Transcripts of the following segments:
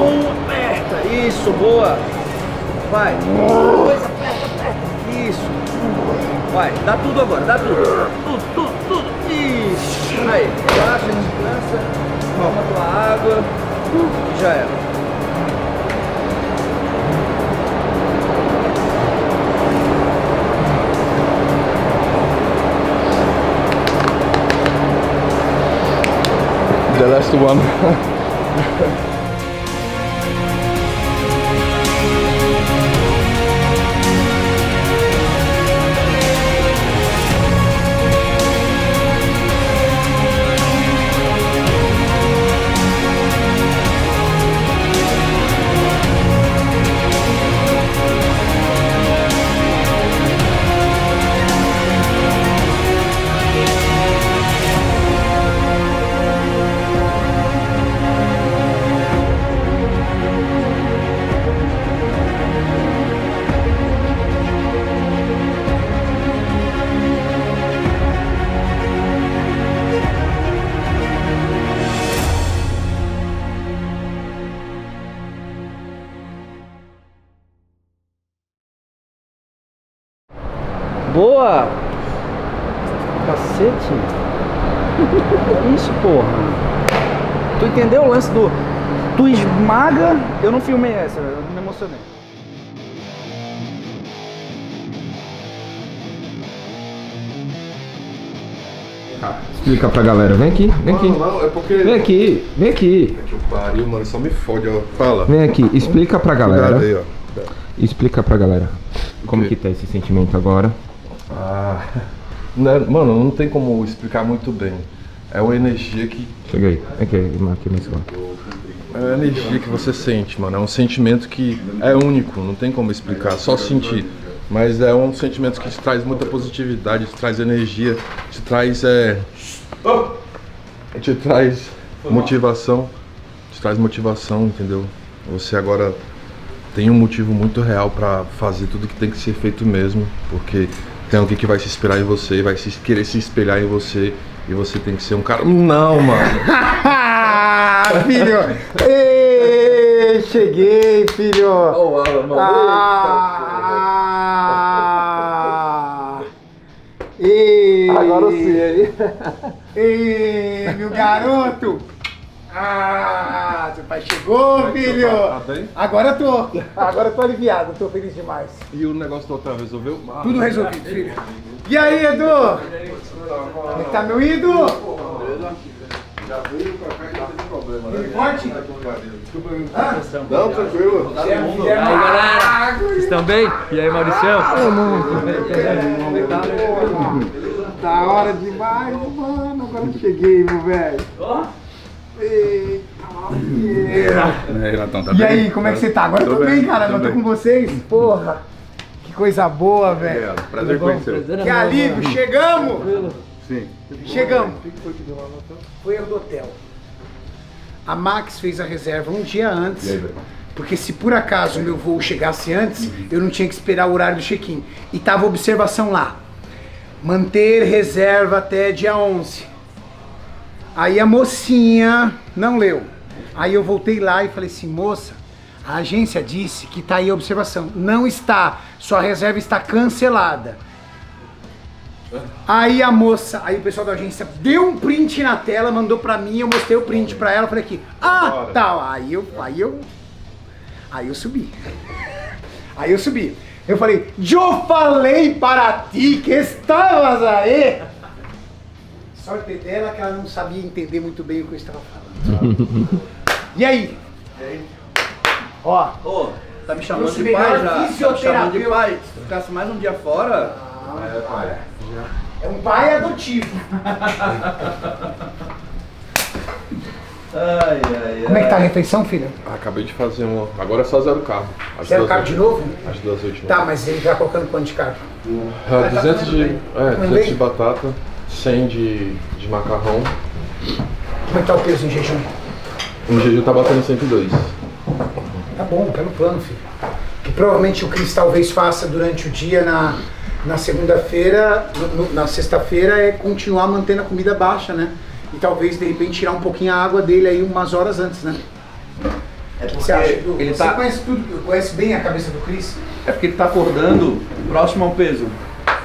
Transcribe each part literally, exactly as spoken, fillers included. Um, aperta. Isso, boa. Vai. Dois, aperta, aperta. Isso. Vai. Dá tudo agora. Dá tudo. Tudo, tudo, tudo. Isso. Aí. Relaxa, descansa. Toma tua água. E já era. The last one. Boa! Cacete! Isso, porra! Tu entendeu o lance do... Tu esmaga... Eu não filmei essa, eu me emocionei. Ah, explica pra galera, vem aqui, vem aqui. Não, não, é porque... Vem aqui, vem aqui. É que o pariu, mano, só me fode, ó. Fala. Vem aqui, explica pra galera. Aí, ó. Explica pra galera como que tá esse sentimento agora. Ah, né, mano, não tem como explicar muito bem. É uma energia que... Chega aí, okay, aqui, mais claro. É uma energia que você sente, mano. É um sentimento que é único, não tem como explicar, só sentir. Mas é um sentimento que te traz muita positividade, te traz energia, te traz... É, te traz motivação, te traz motivação, entendeu? Você agora tem um motivo muito real pra fazer tudo que tem que ser feito mesmo, porque... Tem alguém que vai se inspirar em você, vai se, querer se espelhar em você, e você tem que ser um cara... Não, mano! Filho! Ei, cheguei, filho! Oh, Alan, mano! Ah, ei, agora sim, aí! Ei, meu garoto! Ah, seu pai chegou, é filho! Tá, tá bem? Agora eu tô! Agora eu tô aliviado, eu tô feliz demais. E o negócio do hotel resolveu? Ah, tudo resolvido, é, filho. E aí, Edu? Como é que tá, meu ídolo? Já veio pra cá e não tem problema, né? Ele forte? Ah, não, tranquilo. E aí, galera? Vocês estão bem? E aí, Maurício? Da hora demais, mano. Agora eu cheguei, meu velho. E... Yeah. É, Ratão, tá e bem? Aí, como é que você tá? Agora eu tô, tô bem, bem, cara, tô, tô bem. Com vocês, porra, que coisa boa, velho. É, prazer conhecer. Que alívio, chegamos! Sim. Chegamos. O que foi que deu lá no hotel? Foi ao do hotel. A Max fez a reserva um dia antes, aí, porque se por acaso o meu voo chegasse antes, uhum. eu não tinha que esperar o horário do check-in. E tava observação lá, manter reserva até dia onze. Aí a mocinha não leu. Aí eu voltei lá e falei assim, moça, a agência disse que tá aí a observação. Não está, sua reserva está cancelada. Aí a moça, aí o pessoal da agência deu um print na tela, mandou pra mim, eu mostrei o print pra ela, falei aqui, ah, tá, aí eu, aí eu, aí eu subi. Aí eu subi. Eu falei, eu falei para ti que estavas aí. A sorte dela que ela não sabia entender muito bem o que eu estava falando. E aí? E aí? Ó, oh, tá me chamando de pai já. Fisioterapeuta. Tá de pai. Se ficasse mais um dia fora... Ah, é, pai. É um pai adotivo. Ai, ai, como é que tá a refeição, filha? Ah, acabei de fazer uma. Agora é só zero carbo. Zero carbo de novo? As duas últimas. Tá, mas ele tá colocando quanto de carbo? Ah, duzentos de... É, duzentos de batata. cem de, de macarrão. Como é que tá o peso em jejum? Em jejum tá batendo cento e dois. Tá bom, tá no plano, filho. Que provavelmente o Chris talvez faça durante o dia na, na segunda-feira, na sexta-feira, é continuar mantendo a comida baixa, né? E talvez de repente tirar um pouquinho a água dele aí umas horas antes, né? É O que você acha? Ele você tá... conhece tudo, conhece bem a cabeça do Chris? É porque ele tá acordando próximo ao peso.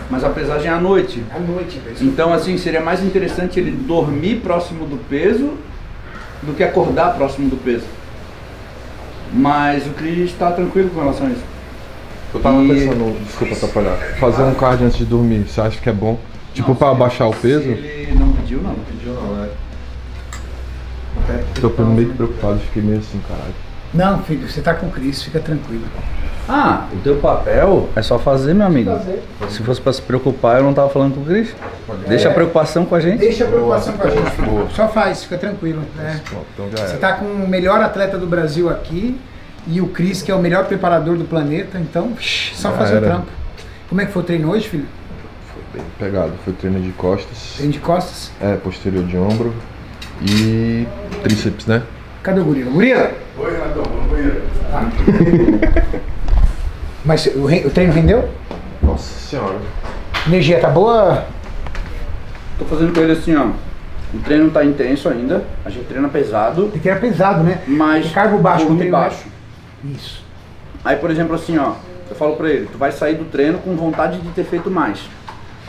Mas a pesagem é à noite. À noite, pessoal. Então, assim, seria mais interessante ele dormir próximo do peso do que acordar próximo do peso. Mas o Chris está tranquilo com relação a isso. Eu tava e... pensando, desculpa atrapalhar, fazer um cardio antes de dormir, você acha que é bom? Tipo, para abaixar o peso? Ele não pediu, não. Não pediu, não, é. Tô meio preocupado, fiquei meio assim, caralho. Não, filho, você tá com o Chris, fica tranquilo. Ah, o teu papel é só fazer, meu amigo. Fazer. Se fosse pra se preocupar, eu não tava falando com o Chris. É. Deixa a preocupação com a gente. Deixa a preocupação boa, com a gente. Boa. Só faz, fica tranquilo. Né? Então já você tá com o melhor atleta do Brasil aqui e o Chris, que é o melhor preparador do planeta, então só já fazer era. O trampo. Como é que foi o treino hoje, filho? Foi bem pegado, foi treino de costas. Treino de costas? É, posterior de ombro e tríceps, né? Cadê o gorila? Gorila! Oi, Renatão, vamos banheiro. Mas o, re... o treino rendeu? Nossa senhora. Energia tá boa? Tô fazendo com ele assim, ó. O treino tá intenso ainda. A gente treina pesado. Tem que treinar pesado, né? Mas. Cargo baixo, treino baixo. Né? Isso. Aí, por exemplo, assim, ó. Eu falo pra ele: tu vai sair do treino com vontade de ter feito mais.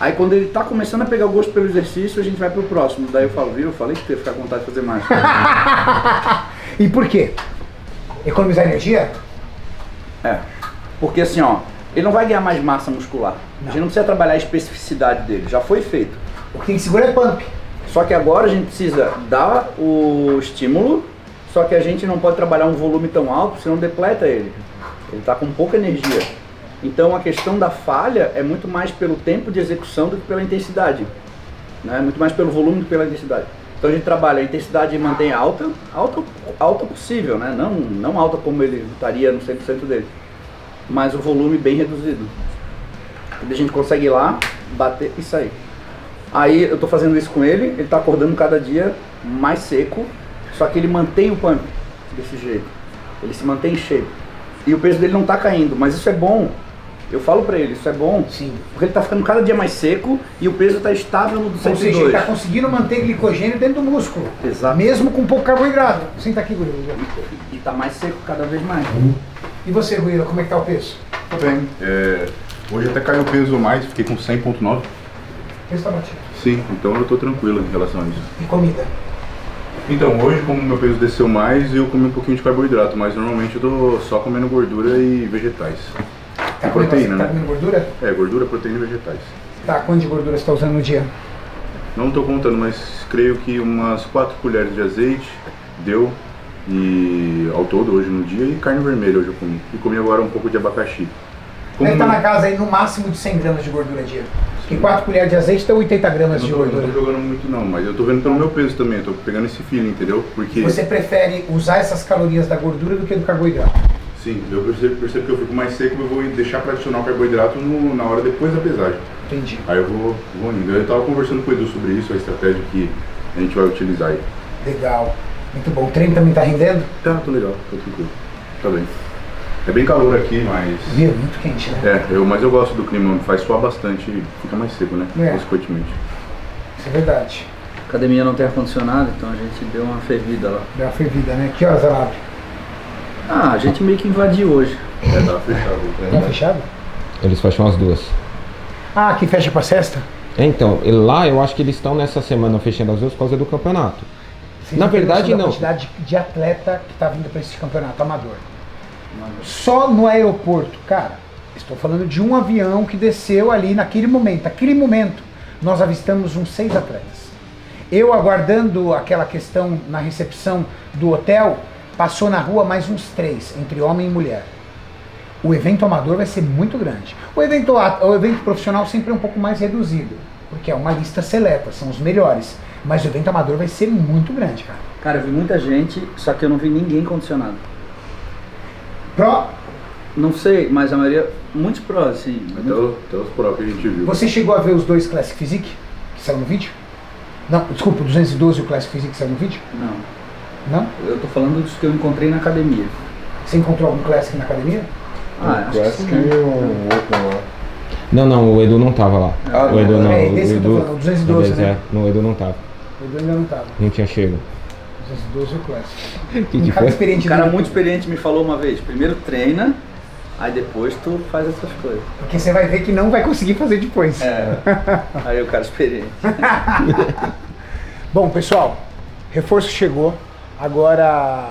Aí quando ele tá começando a pegar o gosto pelo exercício, a gente vai pro próximo. Daí eu falo, viu? Eu falei que tu ia ficar com vontade de fazer mais. E por quê? Economizar energia? É. Porque assim, ó, ele não vai ganhar mais massa muscular. Não. A gente não precisa trabalhar a especificidade dele, já foi feito. O que tem que segurar é pump. Só que agora a gente precisa dar o estímulo, só que a gente não pode trabalhar um volume tão alto, senão depleta ele. Ele tá com pouca energia. Então a questão da falha é muito mais pelo tempo de execução do que pela intensidade, né? Muito mais pelo volume do que pela intensidade. Então a gente trabalha a intensidade e mantém alta, alta, alta possível, né? Não, não alta como ele estaria no cem por cento dele, mas o volume bem reduzido. A gente consegue ir lá, bater e sair. Aí eu estou fazendo isso com ele, ele está acordando cada dia mais seco, só que ele mantém o pump desse jeito, ele se mantém em shape. E o peso dele não está caindo, mas isso é bom. Eu falo pra ele, isso é bom, sim, porque ele tá ficando cada dia mais seco e o peso tá estável no cento e dois. Ou seja, ele tá conseguindo manter glicogênio dentro do músculo. Exato. Mesmo com pouco carboidrato. Senta aqui, Rui. E tá mais seco cada vez mais. Uhum. E você, Rui, como é que tá o peso? Tô bem. É, hoje até caiu o peso mais, fiquei com cem vírgula nove. Peso tá batido. Sim, então eu tô tranquilo em relação a isso. E comida? Então, hoje, como meu peso desceu mais, eu comi um pouquinho de carboidrato, mas normalmente eu tô só comendo gordura e vegetais. Tá proteína, tá, né? Gordura? É, gordura, proteína e vegetais. Tá, quanto de gordura você está usando no dia? Não estou contando, mas creio que umas quatro colheres de azeite deu e ao todo hoje no dia, e carne vermelha hoje eu comi. E comi agora um pouco de abacaxi. Como deve estar na casa aí no máximo de cem gramas de gordura a dia. Porque quatro colheres de azeite dá oitenta gramas de gordura. Eu não tô jogando muito não, mas eu tô vendo pelo meu peso também, eu tô pegando esse feeling, entendeu? Porque... você prefere usar essas calorias da gordura do que do carboidrato? Sim, eu percebo, percebo que eu fico mais seco e eu vou deixar para adicionar o carboidrato no, na hora depois da pesagem. Entendi. Aí eu vou, vou indo. Eu estava conversando com o Edu sobre isso, a estratégia que a gente vai utilizar aí. Legal. Muito bom. O treino também está rendendo? Tá, tô legal, tô tranquilo. Tá bem. É bem calor aqui, mas... viu? Muito quente, né? É, eu, mas eu gosto do clima, faz suar bastante e fica mais seco, né? É. Consequentemente. Isso é verdade. A academia não tem ar-condicionado, então a gente deu uma fervida lá. Deu uma fervida, né? Que horas ela abre? Ah, a gente meio que invadiu hoje. É, tava fechado. Tava fechado? Eles fecham as duas. Ah, que fecha pra sexta? Então, lá eu acho que eles estão nessa semana fechando as duas por causa do campeonato. Vocês na verdade, não. A quantidade de atleta que tá vindo pra esse campeonato amador. amador. Só no aeroporto, cara, estou falando de um avião que desceu ali naquele momento. Naquele momento, nós avistamos uns seis atletas. Eu aguardando aquela questão na recepção do hotel, passou na rua mais uns três, entre homem e mulher. O evento amador vai ser muito grande. O evento, o evento profissional sempre é um pouco mais reduzido, porque é uma lista seleta, são os melhores. Mas o evento amador vai ser muito grande, cara. Cara, eu vi muita gente, só que eu não vi ninguém condicionado. Pró? Não sei, mas a maioria... muitos pró, sim. Até, muito... até os pró que a gente viu. Você chegou a ver os dois Classic Physique, que saiu no vídeo? Não, desculpa, o duzentos e doze e o Classic Physique que saiu no vídeo? Não. Não? Eu tô falando dos que eu encontrei na academia. Você encontrou algum Classic na academia? Ah, um Classic e um outro lá. Não, não, o Edu não tava lá. Ah, o Edu não. não. É, esse o Edu, que eu tô falando, o duzentos e doze, né? É, não, o Edu não tava. O Edu ainda não tava. Não tinha chego. doze requests. Que um cara, experiente um cara muito experiente me falou uma vez, primeiro treina, aí depois tu faz essas coisas. Porque você vai ver que não vai conseguir fazer depois. É, aí o cara experiente. Bom, pessoal, reforço chegou. Agora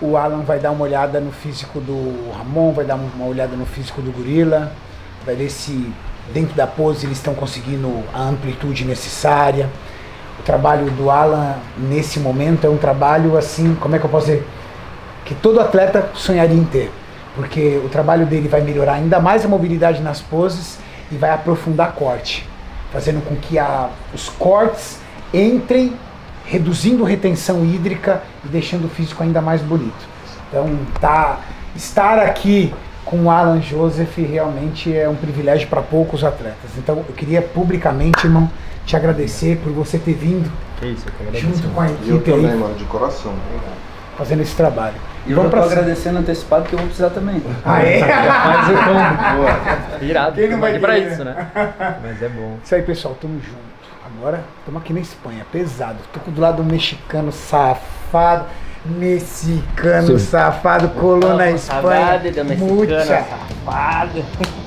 o Alan vai dar uma olhada no físico do Ramon, vai dar uma olhada no físico do gorila, vai ver se dentro da pose eles estão conseguindo a amplitude necessária. O trabalho do Alan nesse momento é um trabalho assim, como é que eu posso dizer, que todo atleta sonharia em ter. Porque o trabalho dele vai melhorar ainda mais a mobilidade nas poses e vai aprofundar corte, fazendo com que a, os cortes entrem, reduzindo retenção hídrica e deixando o físico ainda mais bonito. Então, tá, estar aqui com o Alan Joseph realmente é um privilégio para poucos atletas. Então, eu queria publicamente, irmão, te agradecer por você ter vindo. Que isso, eu quero junto com a equipe. Eu também, aí, mano, de coração. Fazendo esse trabalho. E vamos eu tô agradecendo antecipado que eu vou precisar também. Ah, é? Mas eu como. Boa. Irado. Quem não vai pra isso, né? Mas é bom. Isso aí, pessoal. Tamo junto. Agora, tamo aqui na Espanha. Pesado. Tô do lado do mexicano safado. Mexicano Sim. safado. Colou na Espanha. Muita. Safado.